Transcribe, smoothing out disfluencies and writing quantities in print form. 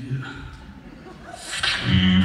Yeah.